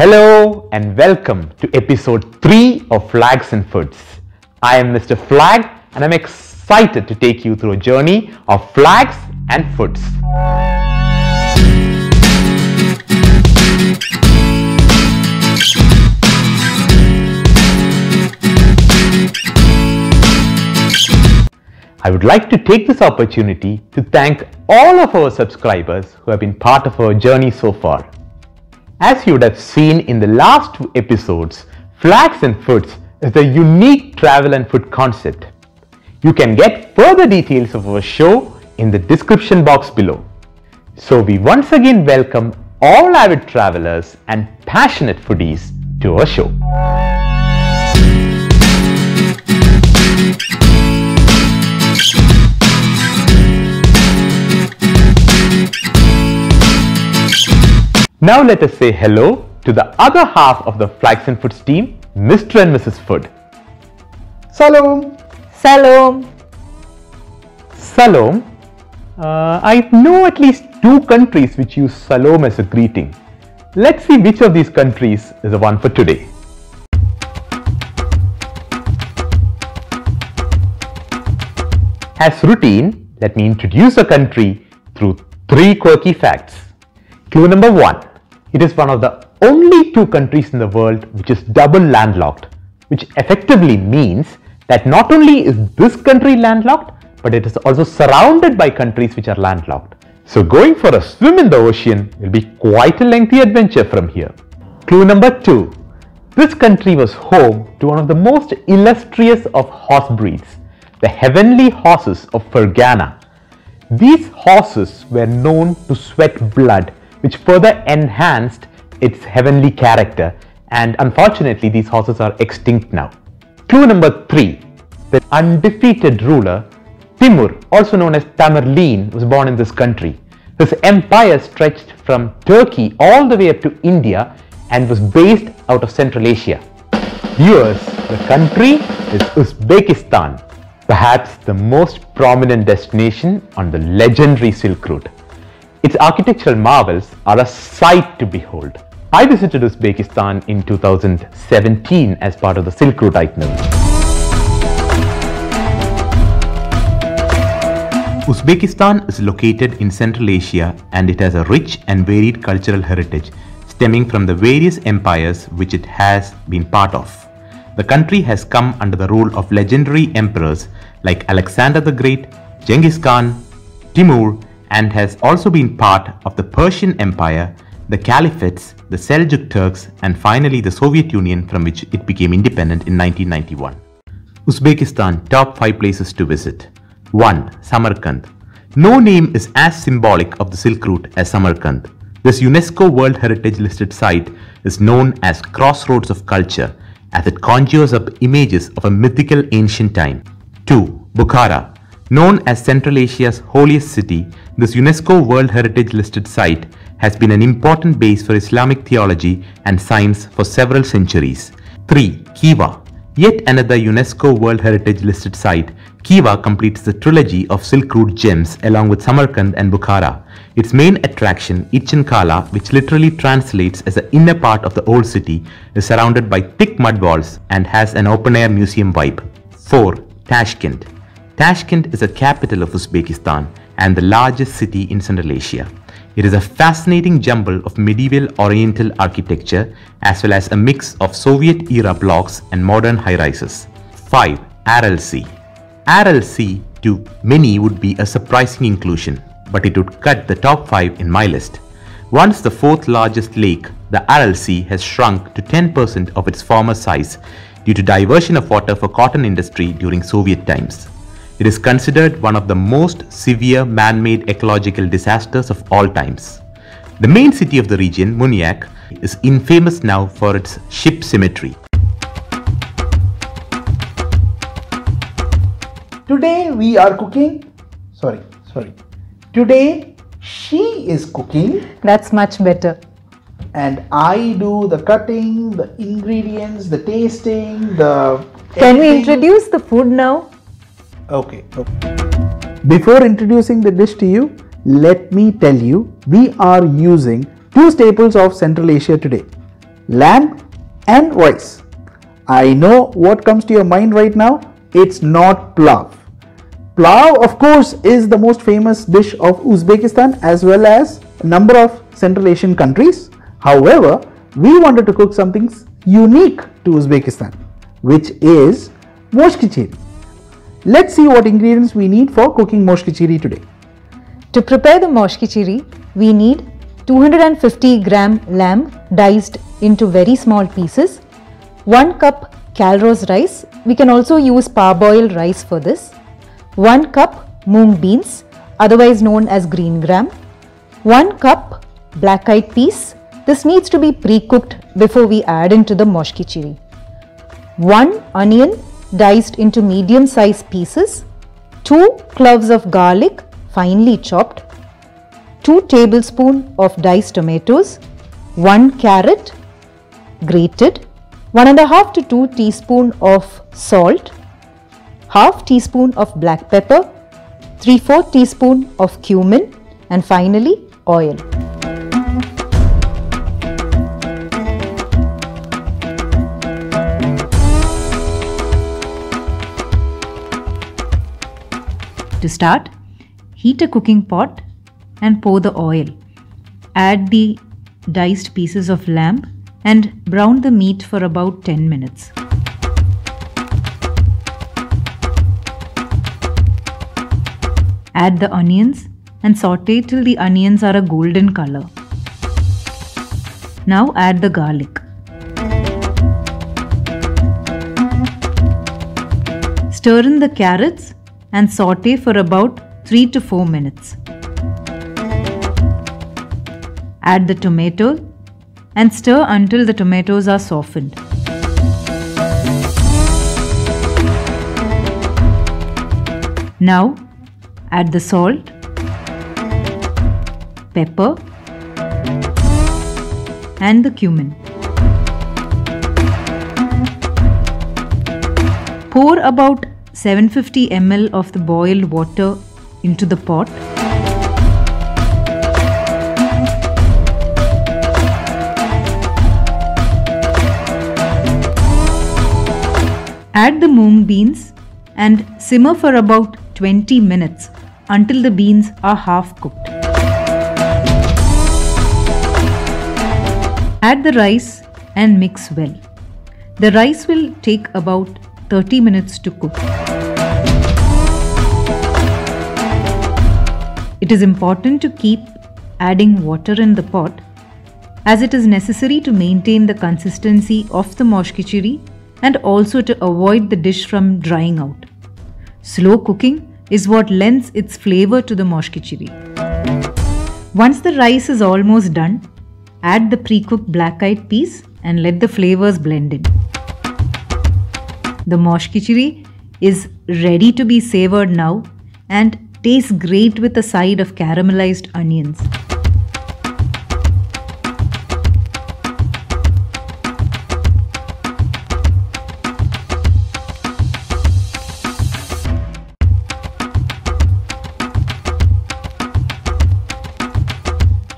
Hello and welcome to episode 3 of Flags and Foods. I am Mr. Flag and I'm excited to take you through a journey of flags and foods. I would like to take this opportunity to thank all of our subscribers who have been part of our journey so far. As you would have seen in the last two episodes, Flags and Foods is a unique travel and food concept. You can get further details of our show in the description box below. So we once again welcome all avid travelers and passionate foodies to our show. Now let us say hello to the other half of the Flags and Foods team, Mr. and Mrs. Food. Salom. Salom. Salom. I know at least two countries which use Salom as a greeting. Let's see which of these countries is the one for today. As routine, let me introduce a country through three quirky facts. Clue number 1. It is one of the only two countries in the world which is double landlocked, which effectively means that not only is this country landlocked, but it is also surrounded by countries which are landlocked. So going for a swim in the ocean will be quite a lengthy adventure from here. Clue number 2. This country was home to one of the most illustrious of horse breeds, the heavenly horses of Fergana. These horses were known to sweat blood, which further enhanced its heavenly character, and unfortunately these horses are extinct now. Clue number 3. The undefeated ruler Timur, also known as Tamerlane, was born in this country. His empire stretched from Turkey all the way up to India and was based out of Central Asia. Viewers, the country is Uzbekistan, perhaps the most prominent destination on the legendary Silk Road. Its architectural marvels are a sight to behold. I visited Uzbekistan in 2017 as part of the Silk Road itinerary. Uzbekistan is located in Central Asia and it has a rich and varied cultural heritage stemming from the various empires which it has been part of. The country has come under the rule of legendary emperors like Alexander the Great, Genghis Khan, Timur, and has also been part of the Persian Empire, the Caliphates, the Seljuk Turks, and finally the Soviet Union, from which it became independent in 1991. Uzbekistan top 5 places to visit. 1. Samarkand. No name is as symbolic of the Silk Route as Samarkand. This UNESCO World Heritage listed site is known as Crossroads of Culture, as it conjures up images of a mythical ancient time. 2. Bukhara. Known as Central Asia's holiest city, this UNESCO World Heritage listed site has been an important base for Islamic theology and science for several centuries. 3. Khiva. Yet another UNESCO World Heritage listed site, Khiva completes the trilogy of Silk Road gems along with Samarkand and Bukhara. Its main attraction, Itchan Kala, which literally translates as the inner part of the old city, is surrounded by thick mud walls and has an open-air museum vibe. 4. Tashkent. Tashkent is the capital of Uzbekistan and the largest city in Central Asia. It is a fascinating jumble of medieval oriental architecture as well as a mix of Soviet-era blocks and modern high-rises. 5. Aral Sea. Aral Sea to many would be a surprising inclusion, but it would cut the top 5 in my list. Once the 4th largest lake, the Aral Sea has shrunk to 10% of its former size due to diversion of water for cotton industry during Soviet times. It is considered one of the most severe man-made ecological disasters of all times. The main city of the region, Moynaq, is infamous now for its ship cemetery. Today she is cooking. That's much better. And I do the cutting, the ingredients, the tasting, the... Can we introduce the food now? Okay. Before introducing the dish to you, let me tell you, we are using two staples of Central Asia today. lamb and rice. I know what comes to your mind right now. It's not plov. Plov, of course, is the most famous dish of Uzbekistan as well as a number of Central Asian countries. However, we wanted to cook something unique to Uzbekistan, which is moshkichiri. Let's see what ingredients we need for cooking moshkichiri today. To prepare the moshkichiri, we need 250 gram lamb diced into very small pieces, 1 cup calrose rice, we can also use parboiled rice for this, 1 cup moong beans, otherwise known as green gram, 1 cup black eyed peas, this needs to be pre-cooked before we add into the moshkichiri, 1 onion diced into medium sized pieces, 2 cloves of garlic finely chopped, 2 tablespoons of diced tomatoes, 1 carrot grated, 1.5 to 2 teaspoons of salt, half teaspoon of black pepper, 3/4 teaspoon of cumin, and finally oil. To start, heat a cooking pot and pour the oil. Add the diced pieces of lamb and brown the meat for about 10 minutes. Add the onions and saute till the onions are a golden color. Now add the garlic. Stir in the carrots and saute for about 3 to 4 minutes. Add the tomato and stir until the tomatoes are softened. Now add the salt, pepper, and the cumin. Pour about 750 ml of the boiled water into the pot. Add the moong beans and simmer for about 20 minutes until the beans are half cooked. Add the rice and mix well. The rice will take about 30 minutes to cook. It is important to keep adding water in the pot as it is necessary to maintain the consistency of the moshkichiri and also to avoid the dish from drying out. Slow cooking is what lends its flavor to the moshkichiri. Once the rice is almost done, add the pre-cooked black-eyed peas and let the flavors blend in. The moshkichiri is ready to be savored now and tastes great with a side of caramelized onions.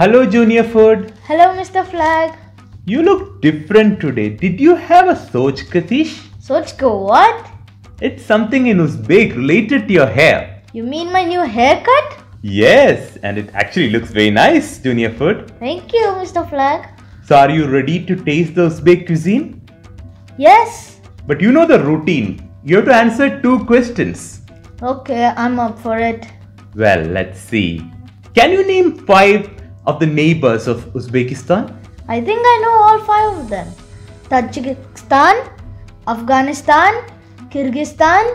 Hello Junior Food. Hello Mr. Flag. You look different today. Did you have a Sochka dish? Sochka what? It's something in Uzbek related to your hair. You mean my new haircut? Yes, and it actually looks very nice, Junior Food. Thank you Mr. Flag. So are you ready to taste the Uzbek cuisine? Yes. But you know the routine. You have to answer 2 questions. Okay, I'm up for it. Well, let's see. Can you name 5 of the neighbors of Uzbekistan? I think I know all 5 of them. Tajikistan, Afghanistan, Kyrgyzstan,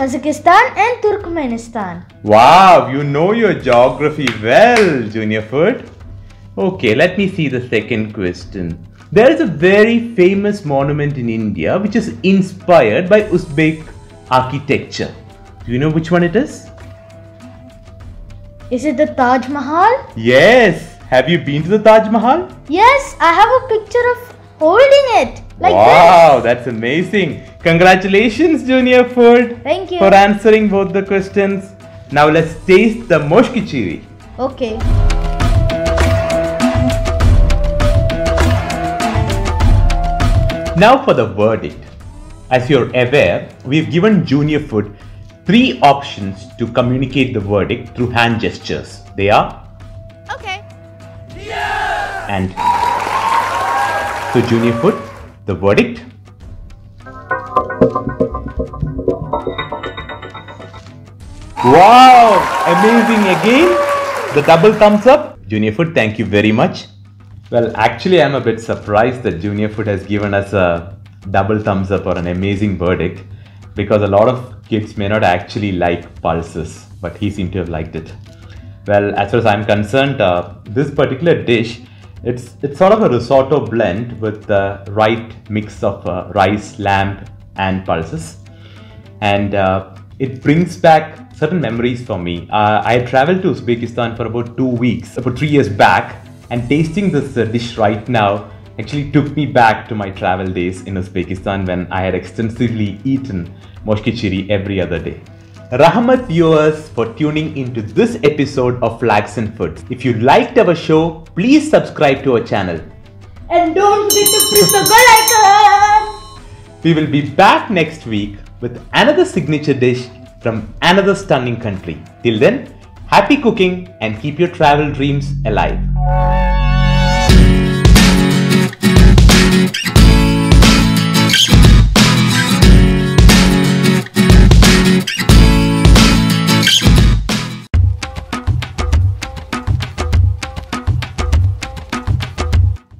Kazakhstan and Turkmenistan. Wow, you know your geography well, Junior Food. Okay, let me see the second question. There is a very famous monument in India which is inspired by Uzbek architecture. Do you know which one it is? Is it the Taj Mahal? Yes. Have you been to the Taj Mahal? Yes, I have a picture of holding it like wow, this. Wow, that's amazing. Congratulations Junior Food. Thank you. For answering both the questions. Now let's taste the moshkichiri. Okay. Now for the verdict. As you're aware, we've given Junior Food three options to communicate the verdict through hand gestures. They are okay, yeah, and so Junior Food, the verdict. Wow, amazing again. The double thumbs up. Junior Food, thank you very much. Well, actually I'm a bit surprised that Junior Food has given us a double thumbs up or an amazing verdict, because a lot of kids may not actually like pulses, but he seemed to have liked it. Well, as far as I'm concerned, this particular dish, it's sort of a risotto blend with the right mix of rice, lamb and pulses, and it brings back certain memories for me. I traveled to Uzbekistan for about 2 weeks, about 3 years back, and tasting this dish right now actually took me back to my travel days in Uzbekistan when I had extensively eaten Moshkichiri every other day. Rahmat viewers for tuning into this episode of Flags and Foods. If you liked our show, please subscribe to our channel. And don't forget to press the bell icon. We will be back next week with another signature dish from another stunning country. Till then, happy cooking and keep your travel dreams alive.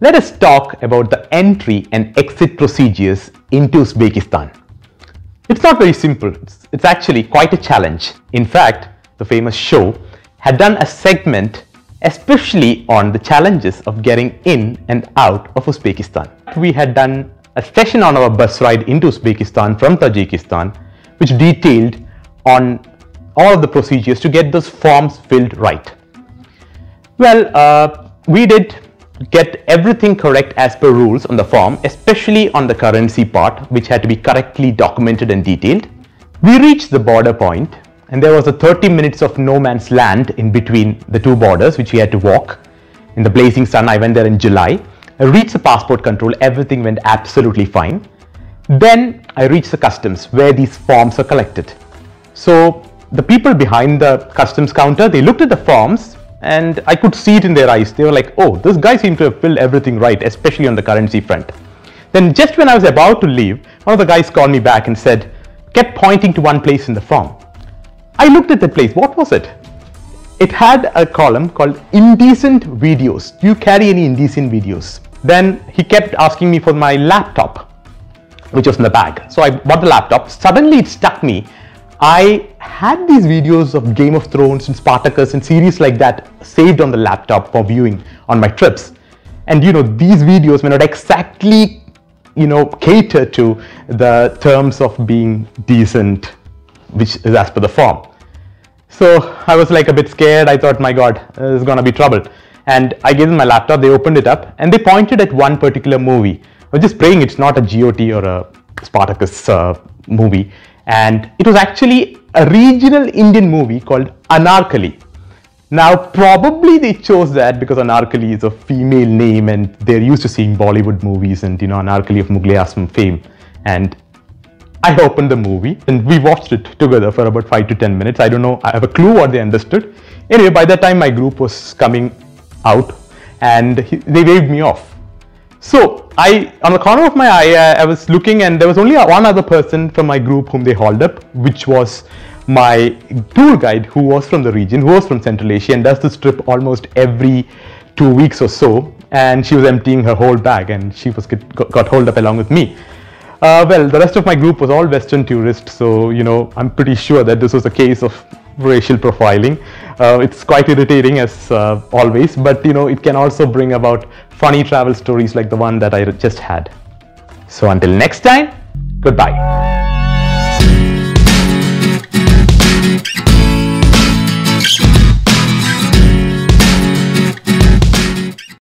Let us talk about the entry and exit procedures into Uzbekistan. It's not very simple, it's actually quite a challenge. In fact, the famous show had done a segment especially on the challenges of getting in and out of Uzbekistan. We had done a session on our bus ride into Uzbekistan from Tajikistan, which detailed on all of the procedures to get those forms filled right. Well, we did get everything correct as per rules on the form, especially on the currency part, which had to be correctly documented and detailed. We reached the border point and there was a 30 minutes of no man's land in between the two borders, which we had to walk in the blazing sun. I went there in July. I reached the passport control, everything went absolutely fine. Then I reached the customs where these forms are collected. So the people behind the customs counter, they looked at the forms and I could see it in their eyes. They were like, oh, this guy seemed to have filled everything right, especially on the currency front. Then just when I was about to leave, one of the guys called me back and said, kept pointing to one place in the form. I looked at the place. What was it? It had a column called indecent videos. Do you carry any indecent videos? Then he kept asking me for my laptop, which was in the bag. So I bought the laptop. Suddenly it struck me, I had these videos of Game of Thrones and Spartacus and series like that saved on the laptop for viewing on my trips. And you know, these videos may not exactly, you know, cater to the terms of being decent, which is as per the form. So I was like a bit scared. I thought, my God, this is gonna be trouble. And I gave them my laptop, they opened it up and they pointed at one particular movie. I was just praying it's not a GOT or a Spartacus movie. And it was actually a regional Indian movie called Anarkali. Now probably they chose that because Anarkali is a female name and they're used to seeing Bollywood movies and, you know, Anarkali of Mughal Azam fame. And I opened the movie and we watched it together for about 5 to 10 minutes. I don't know, I have a clue what they understood. Anyway, by that time my group was coming out and they waved me off. So I, on the corner of my eye, I was looking and there was only one other person from my group whom they hauled up, which was my tour guide who was from the region, who was from Central Asia and does this trip almost every 2 weeks or so. And she was emptying her whole bag and she was got hauled up along with me. Well, the rest of my group was all Western tourists. So, you know, I'm pretty sure that this was a case of racial profiling. It's quite irritating as always, but you know, it can also bring about funny travel stories like the one that I just had. So until next time, goodbye.